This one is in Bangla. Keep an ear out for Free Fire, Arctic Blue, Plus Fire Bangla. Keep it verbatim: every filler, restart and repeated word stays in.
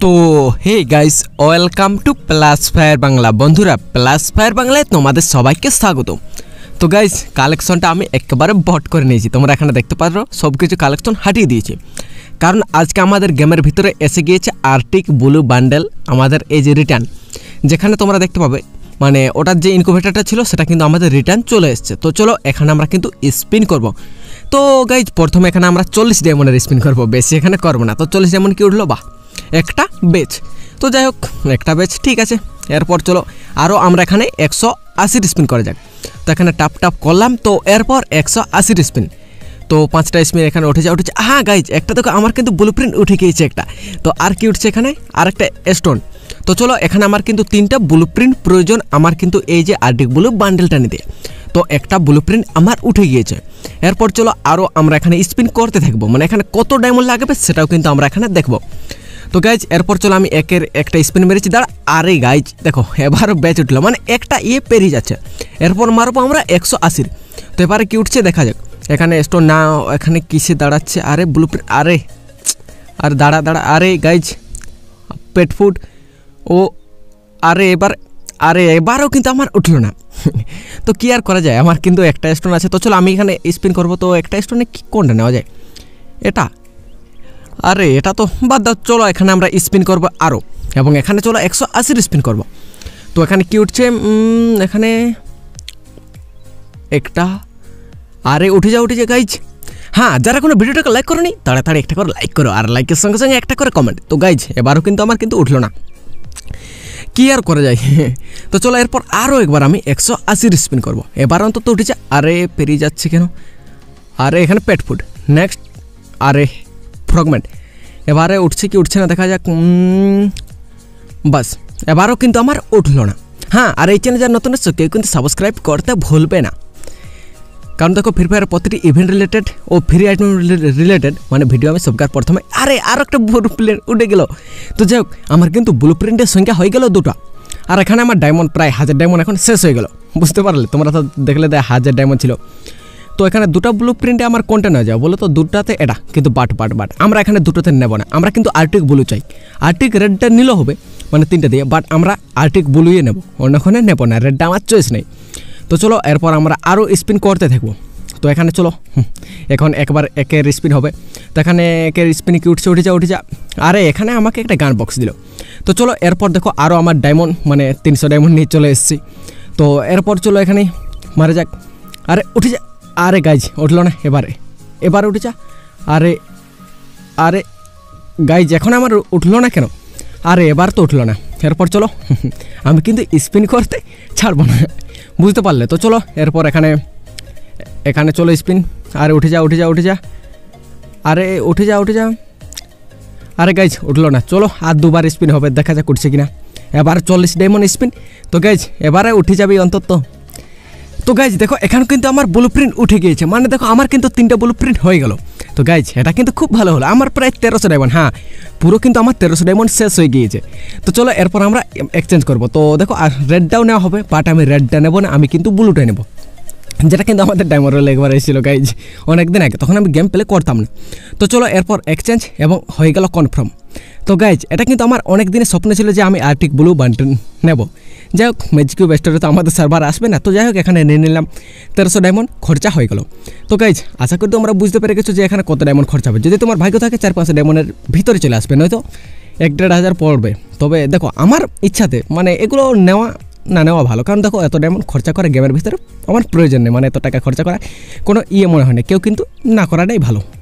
तो hey guys welcome to plus fire Bangla बंधुरा प्लस फायर बांगलाय तुम्हारे सबाइके स्वागत। तो गाइस কালেকশনটা আমি একবারে বট করে নিয়েছি, তোমরা এখানে দেখতে পাচ্ছ সবকিছু কালেকশন হাঁটিয়ে দিয়েছি। কারণ আজকে আমাদের গেমের ভিতরে এসে গিয়েছে আর্কটিক ব্লু বান্ডেল আমাদের এই যে রিটার্ন, যেখানে তোমরা দেখতে পাবে মানে ওটার যে ইনকিউবেটরটা ছিল সেটা কিন্তু আমাদের রিটার্ন চলে এসেছে। তো চলো এখানে আমরা কিন্তু স্পিন করব। তো গাইজ প্রথমে এখানে আমরা চল্লিশ ডায়মন্ডের স্পিন করব, বেশি এখানে করব না। তো চল্লিশ ডায়মন্ড কি উঠলো? বাহ, একটা বেচ। তো যাই হোক একটা বেচ ঠিক আছে। এরপর চলো আরও আমরা এখানে একশো আশির স্পিন করা যাক। তো এখানে টাপ টাপ করলাম। তো এরপর একশো আশির স্পিন, তো পাঁচটা স্পিন এখানে উঠে যা উঠেছে। হ্যাঁ গাইজ একটা দেখো আমার কিন্তু ব্লু প্রিন্ট উঠে গিয়েছে একটা। তো আর কি উঠছে এখানে? আর একটা স্টোন। তো চলো এখানে আমার কিন্তু তিনটা ব্লু প্রিন্ট প্রয়োজন আমার কিন্তু এই যে আর্কটিক ব্লু বান্ডেলটা নিতে। তো একটা ব্লু প্রিন্ট আমার উঠে গিয়েছে। এরপর চলো আরও আমরা এখানে স্পিন করতে থাকবো, মানে এখানে কত ডায়মন্ড লাগবে সেটাও কিন্তু আমরা এখানে দেখবো। তো গাইজ এরপর চলো আমি একের একটা স্পিন মেরেছি দাঁড়া। আরে গাইজ দেখো এবারও ব্যাচ উঠলো, মানে একটা ইয়ে পেরিয়ে যাচ্ছে। এরপর মারবো আমরা একশো আশির। তো এবারে কি উঠছে দেখা যাক। এখানে স্টোন না, এখানে কিসে দাঁড়াচ্ছে? আরে ব্লু প্রিন্ট, আরে আর দাঁড়া দাঁড়া। আরে গাইজ পেট ফুড ও। আরে এবার আরে এবারও কিন্তু আমার উঠলো না। তো কি আর করা যায়, আমার কিন্তু একটা স্টোন আছে। তো চলো আমি এখানে স্পিন করবো। তো একটা স্টোনে কি কোনটা নেওয়া যায়? এটা আরে এটা তো বাদ দাও। চলো এখানে আমরা স্পিন করবো আরও, এবং এখানে চলো একশো আশির স্পিন করবো। তো এখানে কি উঠছে? এখানে একটা। আরে উঠে যা উঠেছে গাইজ। হ্যাঁ যারা কোনো ভিডিওটাকে লাইক করো নি তাড়াতাড়ি একটা করে লাইক করো, আর লাইকের সঙ্গে সঙ্গে একটা করে কমেন্ট। তো গাইজ এবারও কিন্তু আমার কিন্তু উঠলো না, কি আর করা যায়। তো চলো এরপর আরও একবার আমি একশো আশির স্পিন করবো, এবার অন্তত উঠেছে। আরে পেরিয়ে যাচ্ছে কেন? আরে এখানে পেট ফুড নেক্সট। আরে ফ্রগমেন্ট এবারে উঠছে কি উঠছে না দেখা যাক। বাস এবারও কিন্তু আমার উঠলো না। হ্যাঁ আর এই চ্যানেল যারা নতুন এসছো কেউ কিন্তু সাবস্ক্রাইব করতে ভুলবে না, কারণ দেখো ফ্রি ফায়ারের প্রতিটি ইভেন্ট রিলেটেড ও ফ্রি আইটেম রিলেটেড মানে ভিডিও আমি সবকার প্রথমে। আরে আরও একটা ব্লু প্রিন্ট উঠে গেল। তো যাই হোক আমার কিন্তু ব্লু প্রিন্টের সংখ্যা হয়ে গেল দুটো, আর এখানে আমার ডায়মন্ড প্রায় হাজার ডায়মন্ড এখন শেষ হয়ে গেল, বুঝতে পারলে তোমরা? তো দেখলে দেয় হাজার ডায়মন্ড ছিল। তো এখানে দুটো ব্লু প্রিন্টে আমার কোনটা নেওয়া যায় বলো তো? দুটাতে এটা কিন্তু বাট বাট বাট আমরা এখানে দুটোতে নেব না, আমরা কিন্তু আর্কটিক ব্লু চাই। আর্কটিক রেডটা নিলেও হবে, মানে তিনটা দিয়ে, বাট আমরা আর্কটিক ব্লুই নেব, অন্যখানে নেব না। রেডটা আমার চয়েস নেই। তো চলো এরপর আমরা আরও স্পিন করতে থাকবো। তো এখানে চলো এখন একবার একের স্পিন হবে। তো এখানে একের স্পিন কি উঠছে? উঠে যা উঠে যা। আরে এখানে আমাকে একটা গান বক্স দিল। তো চলো এরপর দেখো আরও আমার ডায়মন্ড মানে তিনশো ডায়মন্ড নিয়ে চলে এসেছি। তো এরপর চলো এখানে মারা যাক। আরে উঠে যা। আরে গাইজ উঠলো না এবারে, এবারে উঠে যা। আরে আরে গাইজ এখন আমার উঠলো না কেন? আরে এবার তো উঠলো না। এরপর চলো আমি কিন্তু স্পিন করতে ছাড়বো না, বুঝতে পারলে? তো চলো এরপর এখানে এখানে চলো স্পিন। আরে উঠে যা উঠে যা উঠে যা। আরে উঠে যা উঠে যা। আরে গাইজ উঠলো না। চলো আর দুবার স্পিন হবে, দেখা যাক উঠছে কিনা। এবার চল্লিশ ডায়মন্ড স্পিন। তো গাইজ এবারে উঠে যাবে অন্তত। তো গাইজ দেখো এখানে কিন্তু আমার ব্লু প্রিন্ট উঠে গিয়েছে, মানে দেখো আমার কিন্তু তিনটা ব্লু প্রিন্ট হয়ে গেল। তো গাইজ এটা কিন্তু খুব ভালো হলো, আমার প্রায় তেরোশো ডায়মন্ড। হ্যাঁ পুরো কিন্তু আমার তেরোশো ডায়মন্ড শেষ হয়ে গিয়েছে। তো চলো এরপর আমরা এক্সচেঞ্জ করবো। তো দেখো আর রেডটাও নেওয়া হবে, বাট আমি রেডটা নেবো না, আমি কিন্তু ব্লুটাই নেবো, যেটা কিন্তু আমাদের ডায়মন্ড রোল একবার এসেছিল গাইজ অনেকদিন আগে, তখন আমি গেম প্লে করতাম না। তো চলো এরপর এক্সচেঞ্জ এবং হয়ে গেল কনফার্ম। তো গাইজ এটা কিন্তু আমার অনেক দিনের স্বপ্ন ছিল যে আমি আর্কটিক ব্লু বান্ডেল নেব। যাই হোক ম্যাজিকিউ বেস্টারে তো আমাদের সার্ভার আসবে না। তো যাই হোক এখানে নিয়ে নিলাম তেরোশো ডায়মন্ড, খরচা হয়ে গেল। তো গাইজ আশা করি তোমরা বুঝতে পেরে গেছো যে এখানে কত ডায়মন্ড খরচা হবে। যদি তোমার ভাগ্য থাকে চার পাঁচশো ডায়মন্ডের ভিতরে চলে আসবে, নয়তো এক দেড় হাজার পড়বে। তবে দেখো আমার ইচ্ছাতে মানে এগুলো নেওয়া না নেওয়া ভালো, কারণ দেখো এত ডায়মন্ড খরচা করে গেমের ভিতরে আমার প্রয়োজন নেই, মানে এত টাকা খরচা করা কোনো ইয়ে মনে হয় না, কেউ কিন্তু না করাটাই ভালো।